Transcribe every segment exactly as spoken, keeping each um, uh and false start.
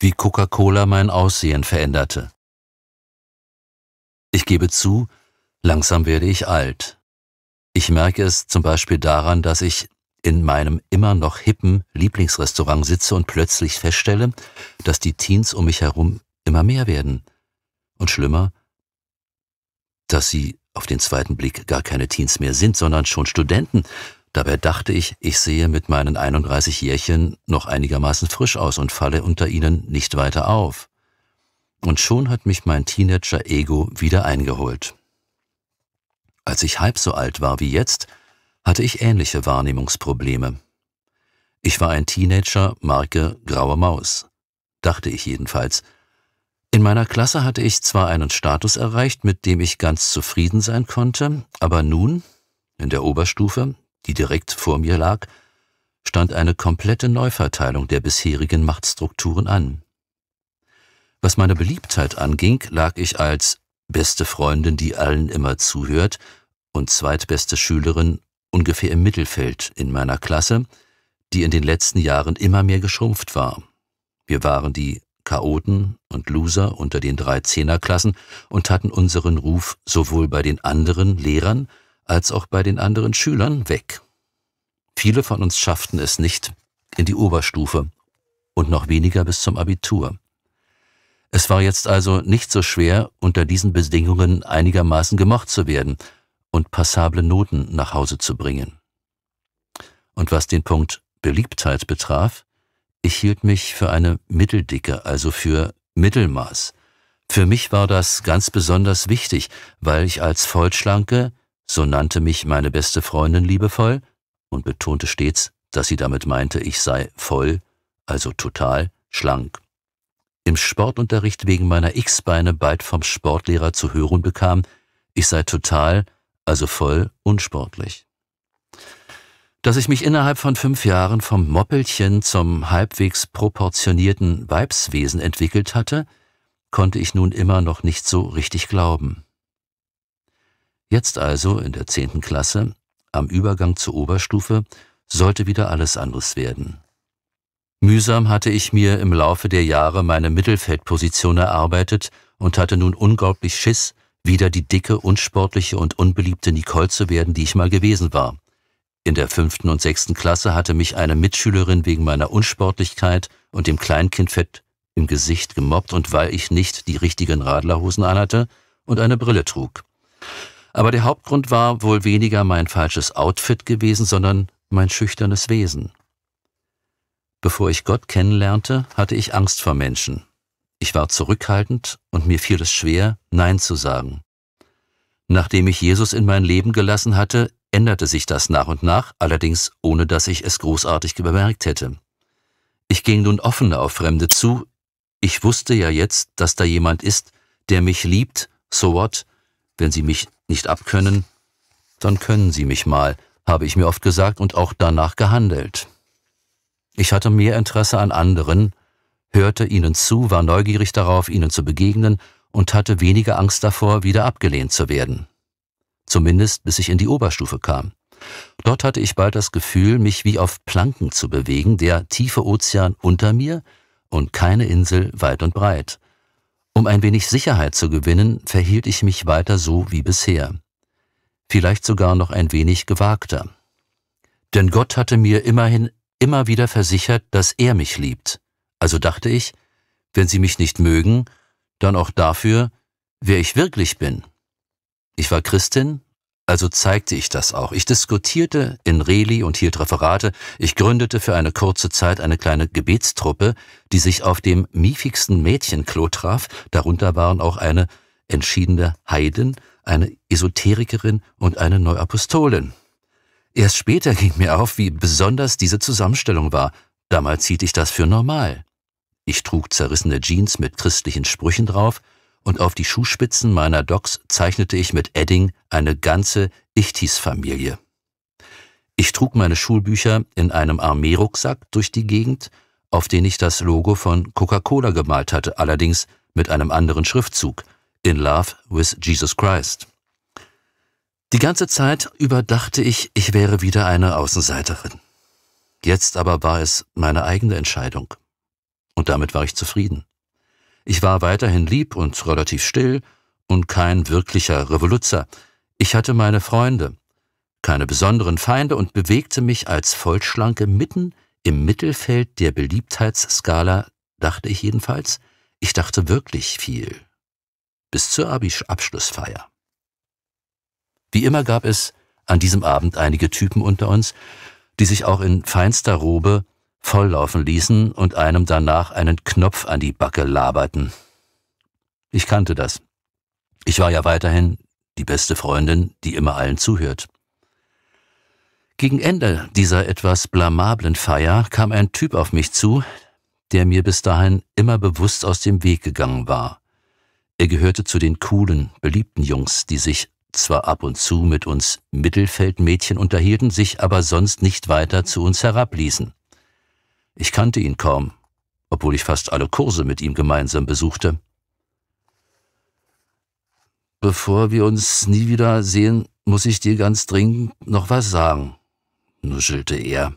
wie Coca-Cola mein Aussehen veränderte. Ich gebe zu, langsam werde ich alt. Ich merke es zum Beispiel daran, dass ich in meinem immer noch hippen Lieblingsrestaurant sitze und plötzlich feststelle, dass die Teens um mich herum immer mehr werden. Und schlimmer, dass sie auf den zweiten Blick gar keine Teens mehr sind, sondern schon Studenten. Dabei dachte ich, ich sehe mit meinen einunddreißig Jährchen noch einigermaßen frisch aus und falle unter ihnen nicht weiter auf. Und schon hat mich mein Teenager-Ego wieder eingeholt. Als ich halb so alt war wie jetzt, hatte ich ähnliche Wahrnehmungsprobleme. Ich war ein Teenager, Marke Graue Maus, dachte ich jedenfalls. In meiner Klasse hatte ich zwar einen Status erreicht, mit dem ich ganz zufrieden sein konnte, aber nun, in der Oberstufe, die direkt vor mir lag, stand eine komplette Neuverteilung der bisherigen Machtstrukturen an. Was meine Beliebtheit anging, lag ich als beste Freundin, die allen immer zuhört, und zweitbeste Schülerin ungefähr im Mittelfeld in meiner Klasse, die in den letzten Jahren immer mehr geschrumpft war. Wir waren die Chaoten und Loser unter den drei Zehnerklassen und hatten unseren Ruf sowohl bei den anderen Lehrern als auch bei den anderen Schülern weg. Viele von uns schafften es nicht in die Oberstufe und noch weniger bis zum Abitur. Es war jetzt also nicht so schwer, unter diesen Bedingungen einigermaßen gemocht zu werden und passable Noten nach Hause zu bringen. Und was den Punkt Beliebtheit betraf, ich hielt mich für eine Mitteldicke, also für Mittelmaß. Für mich war das ganz besonders wichtig, weil ich als Vollschlanke, so nannte mich meine beste Freundin liebevoll und betonte stets, dass sie damit meinte, ich sei voll, also total schlank, im Sportunterricht wegen meiner X-Beine bald vom Sportlehrer zu hören bekam, ich sei total, also voll unsportlich. Dass ich mich innerhalb von fünf Jahren vom Moppelchen zum halbwegs proportionierten Weibswesen entwickelt hatte, konnte ich nun immer noch nicht so richtig glauben. Jetzt also, in der zehnten Klasse, am Übergang zur Oberstufe, sollte wieder alles anders werden. Mühsam hatte ich mir im Laufe der Jahre meine Mittelfeldposition erarbeitet und hatte nun unglaublich Schiss, wieder die dicke, unsportliche und unbeliebte Nicole zu werden, die ich mal gewesen war. In der fünften und sechsten Klasse hatte mich eine Mitschülerin wegen meiner Unsportlichkeit und dem Kleinkindfett im Gesicht gemobbt und weil ich nicht die richtigen Radlerhosen anhatte und eine Brille trug. Aber der Hauptgrund war wohl weniger mein falsches Outfit gewesen, sondern mein schüchternes Wesen. Bevor ich Gott kennenlernte, hatte ich Angst vor Menschen. Ich war zurückhaltend und mir fiel es schwer, Nein zu sagen. Nachdem ich Jesus in mein Leben gelassen hatte, änderte sich das nach und nach, allerdings ohne dass ich es großartig bemerkt hätte. Ich ging nun offener auf Fremde zu. Ich wusste ja jetzt, dass da jemand ist, der mich liebt, so what? Wenn sie mich nicht abkönnen, dann können sie mich mal, habe ich mir oft gesagt und auch danach gehandelt. Ich hatte mehr Interesse an anderen, hörte ihnen zu, war neugierig darauf, ihnen zu begegnen und hatte weniger Angst davor, wieder abgelehnt zu werden. Zumindest bis ich in die Oberstufe kam. Dort hatte ich bald das Gefühl, mich wie auf Planken zu bewegen, der tiefe Ozean unter mir und keine Insel weit und breit. Um ein wenig Sicherheit zu gewinnen, verhielt ich mich weiter so wie bisher. Vielleicht sogar noch ein wenig gewagter. Denn Gott hatte mir immerhin immer wieder versichert, dass er mich liebt. Also dachte ich, wenn sie mich nicht mögen, dann auch dafür, wer ich wirklich bin. Ich war Christin, also zeigte ich das auch. Ich diskutierte in Reli und hielt Referate. Ich gründete für eine kurze Zeit eine kleine Gebetstruppe, die sich auf dem miefigsten Mädchenklo traf. Darunter waren auch eine entschiedene Heidin, eine Esoterikerin und eine Neuapostolin. Erst später ging mir auf, wie besonders diese Zusammenstellung war. Damals hielt ich das für normal. Ich trug zerrissene Jeans mit christlichen Sprüchen drauf und auf die Schuhspitzen meiner Docks zeichnete ich mit Edding eine ganze Ichtis-Familie. Ich trug meine Schulbücher in einem Armee-Rucksack durch die Gegend, auf den ich das Logo von Coca-Cola gemalt hatte, allerdings mit einem anderen Schriftzug, In Love with Jesus Christ. Die ganze Zeit über dachte ich, ich wäre wieder eine Außenseiterin. Jetzt aber war es meine eigene Entscheidung. Und und damit war ich zufrieden. Ich war weiterhin lieb und relativ still und kein wirklicher Revoluzer. Ich hatte meine Freunde, keine besonderen Feinde und bewegte mich als Vollschlanke mitten im Mittelfeld der Beliebtheitsskala, dachte ich jedenfalls. Ich dachte wirklich viel. Bis zur Abi-Abschlussfeier. Wie immer gab es an diesem Abend einige Typen unter uns, die sich auch in feinster Robe volllaufen ließen und einem danach einen Knopf an die Backe laberten. Ich kannte das. Ich war ja weiterhin die beste Freundin, die immer allen zuhört. Gegen Ende dieser etwas blamablen Feier kam ein Typ auf mich zu, der mir bis dahin immer bewusst aus dem Weg gegangen war. Er gehörte zu den coolen, beliebten Jungs, die sich zwar ab und zu mit uns Mittelfeldmädchen unterhielten, sich aber sonst nicht weiter zu uns herabließen. Ich kannte ihn kaum, obwohl ich fast alle Kurse mit ihm gemeinsam besuchte. »Bevor wir uns nie wieder sehen, muss ich dir ganz dringend noch was sagen«, nuschelte er.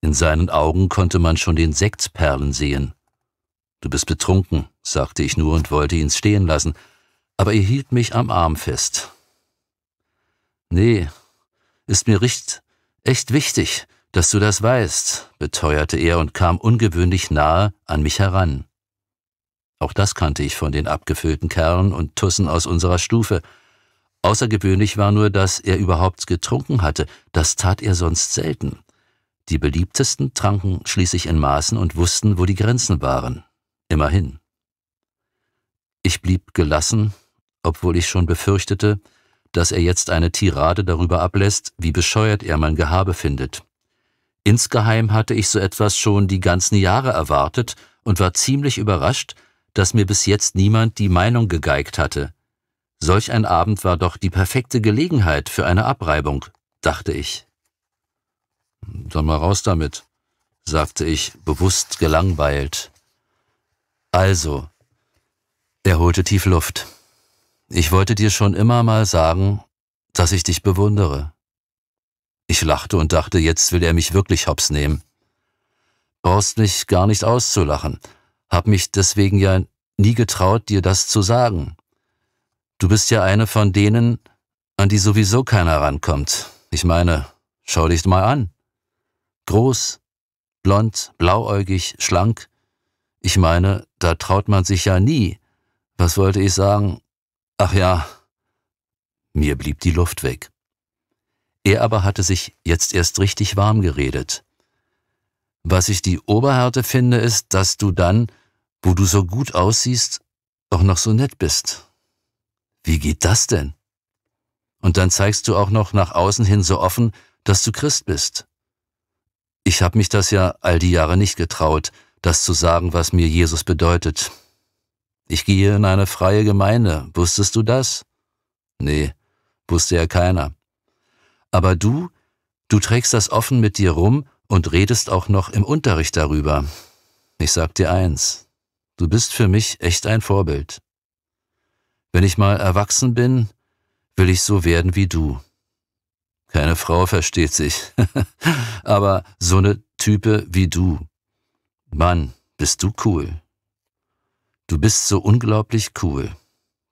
In seinen Augen konnte man schon den Sektperlen sehen. »Du bist betrunken«, sagte ich nur und wollte ihn stehen lassen, aber er hielt mich am Arm fest. »Nee, ist mir recht, echt wichtig, dass du das weißt«, beteuerte er und kam ungewöhnlich nahe an mich heran. Auch das kannte ich von den abgefüllten Kerlen und Tussen aus unserer Stufe. Außergewöhnlich war nur, dass er überhaupt getrunken hatte. Das tat er sonst selten. Die Beliebtesten tranken schließlich in Maßen und wussten, wo die Grenzen waren. Immerhin. Ich blieb gelassen, obwohl ich schon befürchtete, dass er jetzt eine Tirade darüber ablässt, wie bescheuert er mein Gehabe findet. Insgeheim hatte ich so etwas schon die ganzen Jahre erwartet und war ziemlich überrascht, dass mir bis jetzt niemand die Meinung gegeigt hatte. Solch ein Abend war doch die perfekte Gelegenheit für eine Abreibung, dachte ich. »Dann mal raus damit«, sagte ich, bewusst gelangweilt. »Also«, er holte tief Luft. »Ich wollte dir schon immer mal sagen, dass ich dich bewundere.« Ich lachte und dachte, jetzt will er mich wirklich hops nehmen. »Brauchst mich gar nicht auszulachen. Hab mich deswegen ja nie getraut, dir das zu sagen. Du bist ja eine von denen, an die sowieso keiner rankommt. Ich meine, schau dich mal an. Groß, blond, blauäugig, schlank. Ich meine, da traut man sich ja nie. Was wollte ich sagen? Ach ja.« Mir blieb die Luft weg. Er aber hatte sich jetzt erst richtig warm geredet. »Was ich die Oberhärte finde, ist, dass du dann, wo du so gut aussiehst, auch noch so nett bist.« »Wie geht das denn? Und dann zeigst du auch noch nach außen hin so offen, dass du Christ bist. Ich habe mich das ja all die Jahre nicht getraut, das zu sagen, was mir Jesus bedeutet. Ich gehe in eine freie Gemeinde, wusstest du das? Nee, wusste ja keiner. Aber du, du trägst das offen mit dir rum und redest auch noch im Unterricht darüber. Ich sag dir eins, du bist für mich echt ein Vorbild. Wenn ich mal erwachsen bin, will ich so werden wie du. Keine Frau versteht sich, aber so eine Type wie du. Mann, bist du cool. Du bist so unglaublich cool.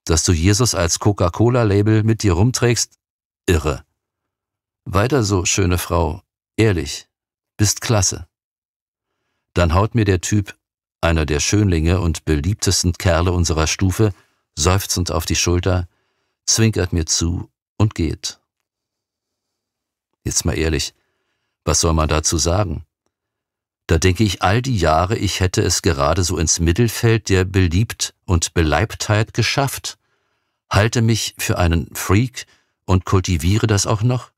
Dass du Jesus als Coca-Cola-Label mit dir rumträgst, irre. Weiter so, schöne Frau, ehrlich. Bist klasse.« Dann haut mir der Typ, einer der Schönlinge und beliebtesten Kerle unserer Stufe, seufzend auf die Schulter, zwinkert mir zu und geht. Jetzt mal ehrlich, was soll man dazu sagen? Da denke ich all die Jahre, ich hätte es gerade so ins Mittelfeld der Beliebt- und Beleibtheit geschafft, halte mich für einen Freak und kultiviere das auch noch.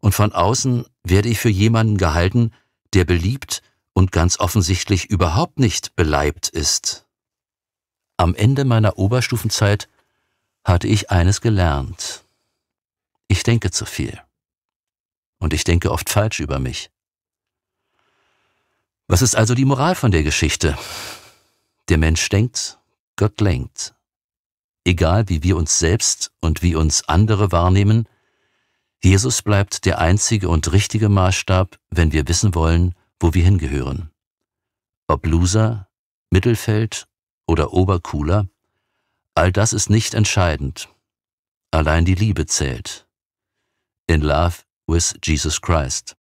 Und von außen werde ich für jemanden gehalten, der beliebt und ganz offensichtlich überhaupt nicht beleibt ist. Am Ende meiner Oberstufenzeit hatte ich eines gelernt. Ich denke zu viel. Und ich denke oft falsch über mich. Was ist also die Moral von der Geschichte? Der Mensch denkt, Gott lenkt. Egal wie wir uns selbst und wie uns andere wahrnehmen, Jesus bleibt der einzige und richtige Maßstab, wenn wir wissen wollen, wo wir hingehören. Ob Loser, Mittelfeld oder Oberkuhler, all das ist nicht entscheidend. Allein die Liebe zählt. In love with Jesus Christ.